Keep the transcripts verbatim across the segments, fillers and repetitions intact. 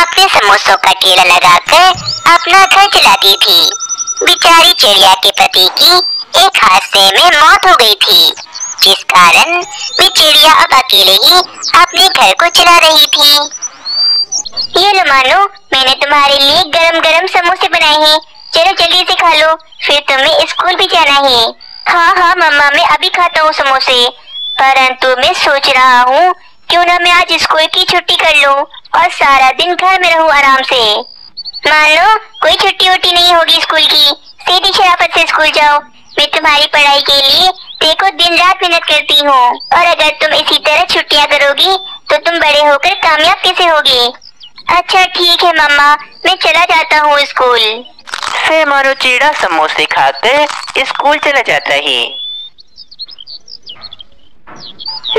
अपने समोसों का ठेला लगाकर अपना घर चलाती थी। बेचारी चिड़िया के पति की एक हादसे में मौत हो गई थी, जिस कारण वे चिड़िया अब अकेले ही अपने घर को चला रही थी। ये लो मानो, मैंने तुम्हारे लिए गरम गरम समोसे बनाए हैं, चलो जल्दी से खा लो, फिर तुम्हें स्कूल भी जाना है। हाँ हाँ मम्मा, मैं अभी खाता हूँ समोसे, परंतु मैं सोच रहा हूँ क्यों ना मैं आज स्कूल की छुट्टी कर लूं और सारा दिन घर में रहूं आराम से। मान लो कोई छुट्टी वुट्टी नहीं होगी स्कूल की, सीधी शराफत से स्कूल जाओ। मैं तुम्हारी पढ़ाई के लिए देखो दिन रात मेहनत करती हूँ, और अगर तुम इसी तरह छुट्टियाँ करोगी तो तुम बड़े होकर कामयाब कैसे होगे। अच्छा ठीक है मम्मा, मैं चला जाता हूँ स्कूल। फिर मानो चिड़ा समोसे खाकर स्कूल चला जाता है।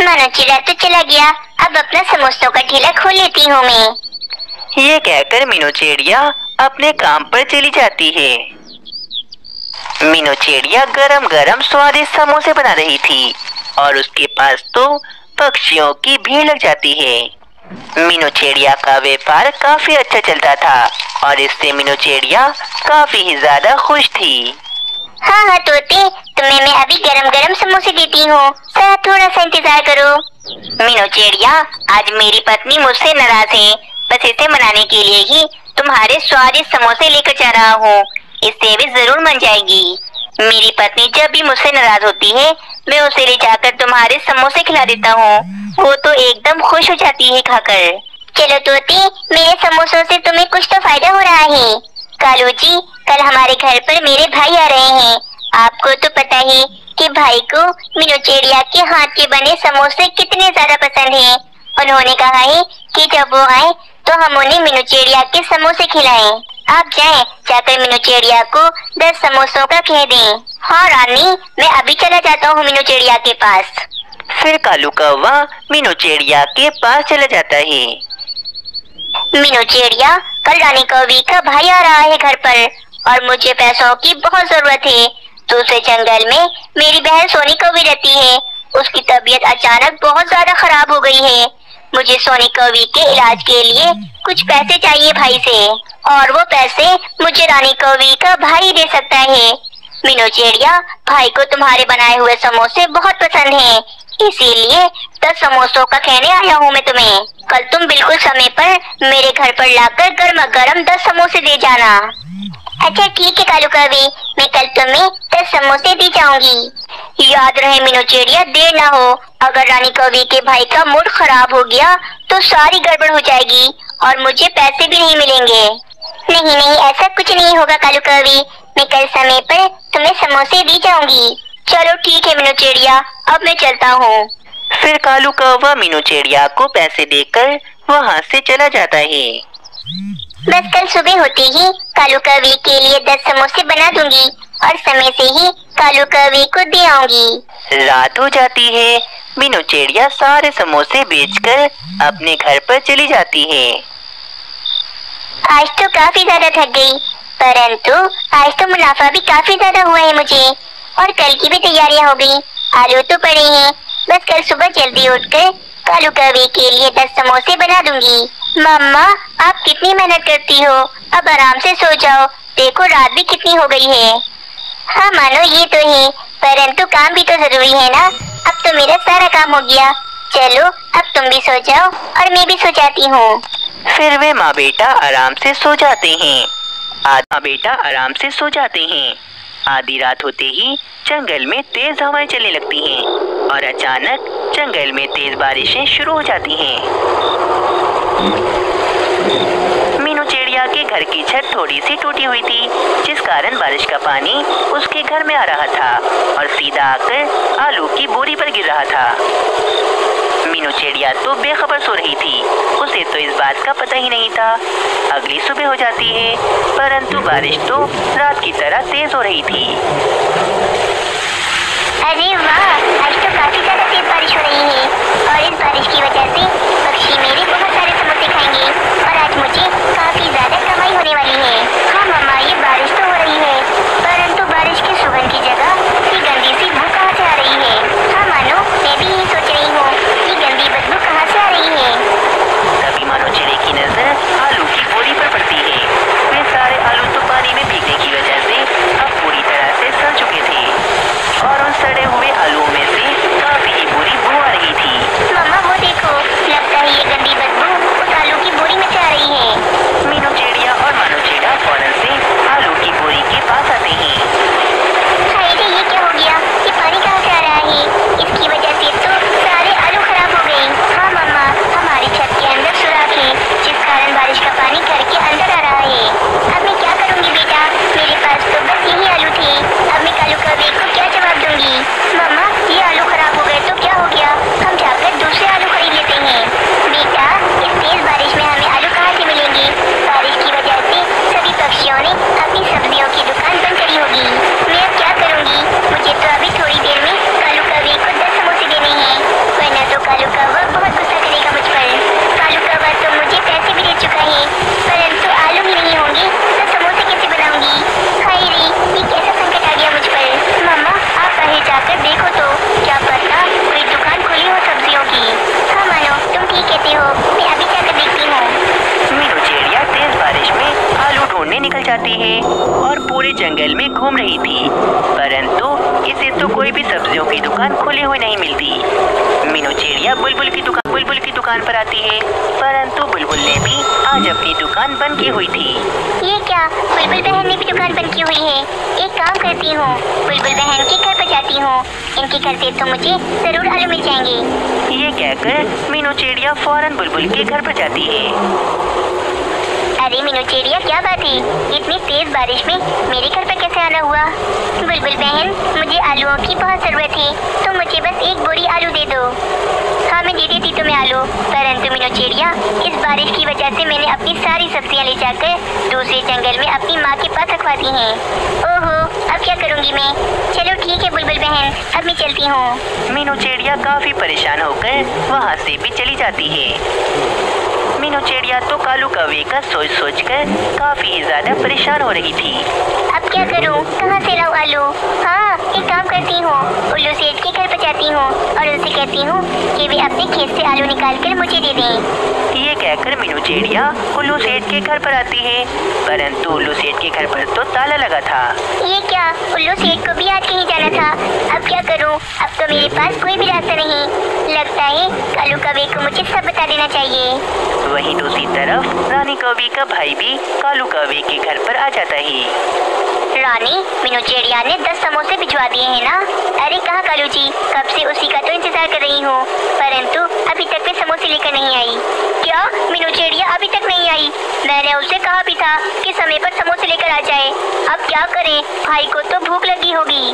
मानो चिड़ा तो चला गया, अब अपना समोसों का ठेला खोल लेती हूँ मैं। ये कहकर मीनू चिड़िया अपने काम पर चली जाती है। मीनू चिड़िया गरम गरम स्वादिष्ट समोसे बना रही थी और उसके पास तो पक्षियों की भीड़ लग जाती है। मीनू चिड़िया का व्यापार काफी अच्छा चलता था और इससे मीनू चिड़िया काफी ही ज्यादा खुश थी। हाँ हाँ तोते, तुम्हें मैं अभी गरम गरम समोसे देती हूँ, थोड़ा सा इंतजार करो। मीनू चिड़िया, आज मेरी पत्नी मुझसे नाराज है, बस इसे मनाने के लिए ही तुम्हारे स्वादिष्ट समोसे लेकर जा रहा हूँ, इससे भी जरूर मन जाएगी। मेरी पत्नी जब भी मुझसे नाराज होती है मैं उसे ले जाकर तुम्हारे समोसे खिला देता हूँ, वो तो एकदम खुश हो जाती है खाकर। चलो तोते, मेरे समोसों से तुम्हें कुछ तो फायदा हो रहा है। कालू जी, कल हमारे घर पर मेरे भाई आ रहे हैं, आपको तो पता ही कि भाई को मीनू चिड़िया के हाथ के बने समोसे कितने ज्यादा पसंद हैं। उन्होंने कहा है कि जब वो आए तो हम उन्हें मीनू चिड़िया के समोसे खिलाएं। आप जाएं, जाकर मीनू चिड़िया को दस समोसों का कह दें। हाँ रानी, मैं अभी चला जाता हूँ मीनू चिड़िया के पास। फिर कालू कौवा मीनू चिड़िया के पास चला जाता है। मीनू चिड़िया, कल रानी कौवी का भाई आ रहा है घर पर और मुझे पैसों की बहुत जरूरत है। दूसरे जंगल में मेरी बहन सोनी कौवी रहती है, उसकी तबीयत अचानक बहुत ज्यादा खराब हो गई है। मुझे सोनी कौवी के इलाज के लिए कुछ पैसे चाहिए भाई से, और वो पैसे मुझे रानी कौवी का भाई दे सकता है। मीनू चिड़िया, भाई को तुम्हारे बनाए हुए समोसे बहुत पसंद हैं, इसीलिए दस समोसों का कहने आया हूँ मैं तुम्हें। कल तुम बिल्कुल समय पर मेरे घर पर लाकर गर्मा गर्म दस समोसे दे जाना। अच्छा ठीक है कालू कौवी, मैं कल तुम्हें दस समोसे दी जाऊंगी। याद रहे मीनू चिड़िया, देर ना हो, अगर रानी कौवी के भाई का मूड खराब हो गया तो सारी गड़बड़ हो जाएगी और मुझे पैसे भी नहीं मिलेंगे। नहीं नहीं, ऐसा कुछ नहीं होगा कालू कौवी, मैं कल समय पर तुम्हें समोसे दी जाऊंगी। चलो ठीक है मीनू चिड़िया, अब मैं चलता हूँ। फिर कालू कौवा मीनू चिड़िया को पैसे देकर वहाँ से चला जाता है। बस कल सुबह होते ही कालू कौवी के लिए दस समोसे बना दूंगी और समय से ही कालू कौवी को दे आऊंगी। रात हो जाती है, मीनू चिड़िया सारे समोसे बेचकर अपने घर पर चली जाती है। आज तो काफी ज्यादा थक गई, परंतु आज तो मुनाफा भी काफी ज्यादा हुआ है मुझे, और कल की भी तैयारियां हो गई, आलू तो पड़े हैं। बस कल सुबह जल्दी उठकर कालू कौवे के लिए दस समोसे बना दूंगी। मम्मा, आप कितनी मेहनत करती हो, अब आराम से सो जाओ, देखो रात भी कितनी हो गई है। हाँ मानो ये तो है, परंतु काम भी तो जरूरी है ना। अब तो मेरा सारा काम हो गया, चलो अब तुम भी सो जाओ और मैं भी सो जाती हूँ। फिर वे माँ बेटा आराम से सो जाते हैं। माँ बेटा आराम से सो जाते हैं। आधी रात होते ही जंगल में तेज हवाएं चलने लगती हैं और अचानक जंगल में तेज बारिशें शुरू हो जाती हैं। मीनू चिड़िया के घर की छत थोड़ी सी टूटी हुई थी, जिस कारण बारिश का पानी उसके घर में आ रहा था और सीधा आकर आलू की बोरी पर गिर रहा था। मीनू चिड़िया तो बेखबर सो रही थी, उसे तो इस बात का पता ही नहीं था। अगली सुबह हो जाती है, परंतु बारिश तो रात की तरह तेज हो रही थी। अरे वाह, आज तो काफी ज्यादा तेज बारिश हो रही है, और इस बारिश की वजह से पक्षी मेरे बहुत सारे समोसे खाएंगे और आज मुझे काफी ज्यादा कमाई होने वाली है। हाँ मम्मा, ये बारिश तो हो रही है, परंतु बारिश की सुगंध की जगह ये गंदी सी बदबू कहाँ से आ रही है। हाँ मानो, मैं भी यही सोच रही हूँ, ये गंदी बदबू कहाँ से आ रही है। तभी मानो चिड़िया की नजर आलू जाते हैं और पूरे जंगल में घूम रही थी, परंतु इसे तो कोई भी सब्जियों की दुकान खुली हुई नहीं मिलती। मीनू चिड़िया बुलबुल की दुकान बुलबुल की दुकान पर आती है, परंतु बुलबुल ने भी आज अपनी दुकान बंद की हुई थी। ये क्या, बुलबुल बहन ने भी दुकान बंद की हुई है। एक काम करती हूँ, बुलबुल बहन के घर पर जाती हूँ, इनके घर से तो मुझे जरूर आलू मिल जाएंगे। ये कहकर मीनू चिड़िया फौरन बुलबुल के घर पर जाती है। अरे मीनू चिड़िया, क्या बात है, इतनी तेज बारिश में मेरे घर पर कैसे आना हुआ? बुलबुल बहन, मुझे आलूओं की बहुत जरूरत है, तो मुझे बस एक बोरी आलू दे दो। हाँ, मैं दे देती तुम्हें आलू, परंतु मीनू चिड़िया, इस बारिश की वजह से मैंने अपनी सारी सब्जियाँ ले जाकर दूसरे जंगल में अपनी माँ के पास रखवा दी हैं। ओहो, अब क्या करूँगी मैं? चलो ठीक है बुलबुल बहन, अब मैं चलती हूँ। मीनू चिड़िया काफी परेशान होकर वहाँ से भी चली जाती है। मीनू चिड़िया तो कालू कौवे का सोच सोच कर काफी ज्यादा परेशान हो रही थी। अब क्या करूं, कहां से लाऊं आलू? हाँ, एक काम करती हूँ, उल्लू सेठ के घर पर जाती हूँ और उनसे कहती हूँ कि वे अपने खेत से आलू निकाल कर मुझे दे दें। ये कहकर मीनू चिड़िया उल्लू सेठ के घर पर आती है, परंतु उल्लू सेठ के घर पर तो ताला लगा था। ये क्या, उल्लू सेठ को भी आज कहीं जाना था। अब क्या करूँ, अब तो मेरे पास कोई भी रास्ता नहीं। लगता है कालू कौवे को मुझे सब बता देना चाहिए। वहीं दूसरी तरफ रानी कौवे का भाई भी कालू कौवे के घर पर आ जाता है। रानी, मीनू चिड़िया ने दस समोसे भिजवा दिए हैं ना? अरे कहाँ कालू जी, कब से उसी का तो इंतजार कर रही हूँ, परंतु अभी तक वे समोसे लेकर नहीं आई। क्या, मीनू चिड़िया अभी तक नहीं आई? मैंने उसे कहा भी था कि समय पर समोसे लेकर आ जाए। अब क्या करें, भाई को तो भूख लगी होगी।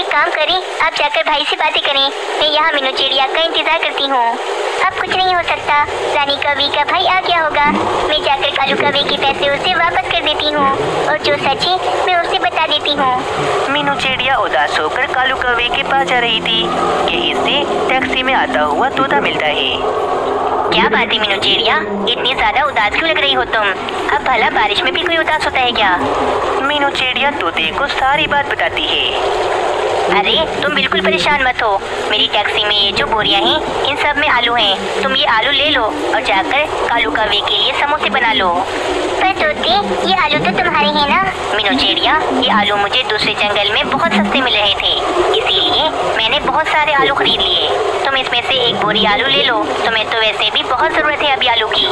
एक काम करें, आप जाकर भाई से बातें करें, मैं यहाँ मीनू चिड़िया का इंतजार करती हूँ। अब कुछ नहीं हो सकता, रानी कौवे का भाई आ गया होगा। मैं जाकर कालू कौवे के पैसे उसे वापस कर देती हूँ और जो सच है मैं उसे बता देती हूँ। मीनू चिड़िया उदास होकर कालू कौवे के पास जा रही थी कि इसे टैक्सी में आता हुआ तोता मिलता है। क्या बात है मीनू चिड़िया, इतनी ज्यादा उदास क्यों लग रही हो तुम? अब भला बारिश में भी कोई उदास होता है क्या? मीनू चिड़िया तोते को सारी बात बताती है। अरे तुम बिल्कुल परेशान मत हो, मेरी टैक्सी में ये जो बोरियां हैं इन सब में आलू हैं। तुम ये आलू ले लो और जाकर कालू कौवे के लिए समोसे बना लो। पर तोते, ये आलू तो तुम्हारे हैं ना? मीनू चिड़िया, ये आलू मुझे दूसरे जंगल में बहुत सस्ते मिल रहे थे, इसीलिए मैंने बहुत सारे आलू खरीद लिए। तुम इसमें से एक बोरी आलू ले लो, तुम्हें तो वैसे भी बहुत जरूरत है अभी आलू की।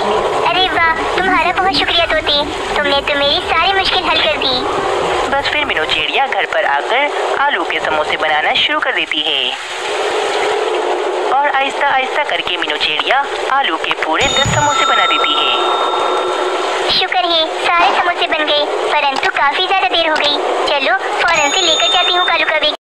अरे वाह, तुम्हारा बहुत शुक्रिया तोते, तुमने तो मेरी सारी मुश्किल हल कर दी। बस फिर मीनू चिड़िया घर पर आकर आलू के समोसे बनाना शुरू कर देती है और आहिस्ता आहिस्ता करके मीनू चिड़िया आलू के पूरे दस समोसे बना देती है। शुक्र है सारे समोसे बन गए, परंतु काफी ज्यादा देर हो गई। चलो फौरन से लेकर जाती हूँ कालू कौवे।